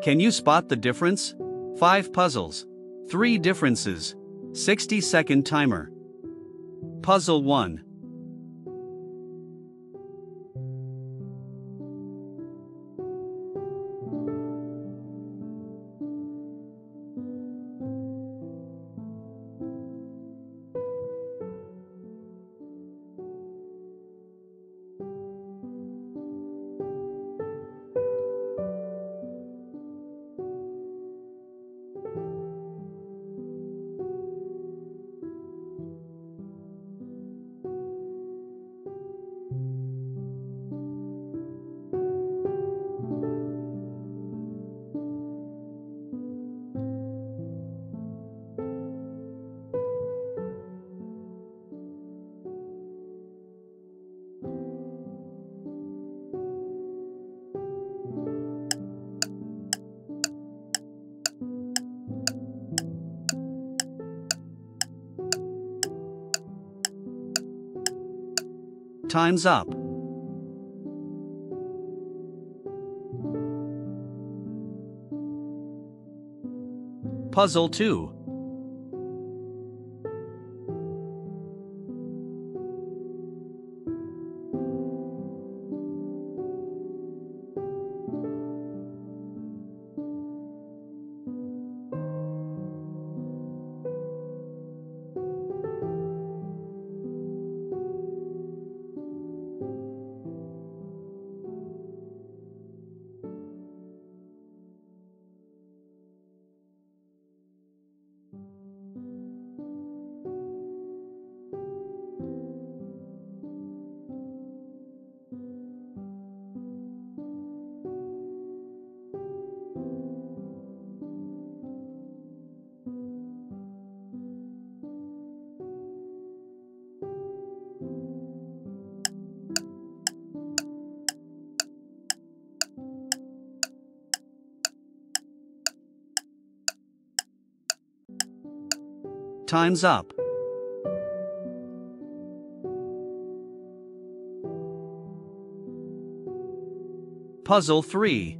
Can you spot the difference? 5 puzzles, 3 differences. 60-second timer. Puzzle 1. Time's up. Puzzle 2. Time's up. Puzzle 3.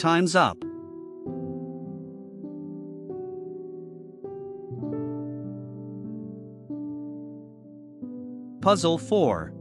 Time's up. Puzzle 4.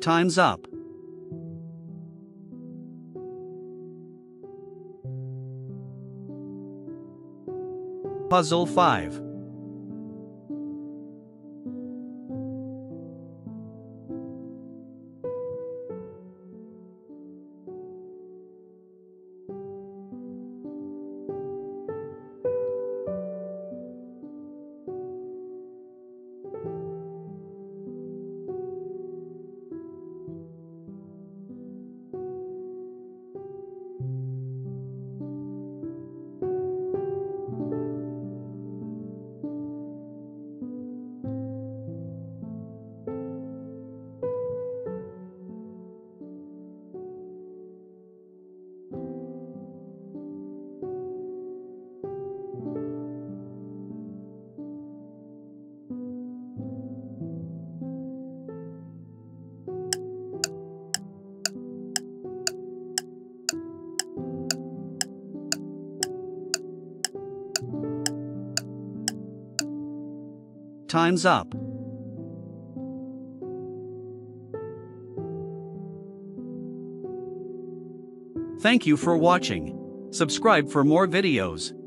Time's up. Puzzle 5. Time's up. Thank you for watching. Subscribe for more videos.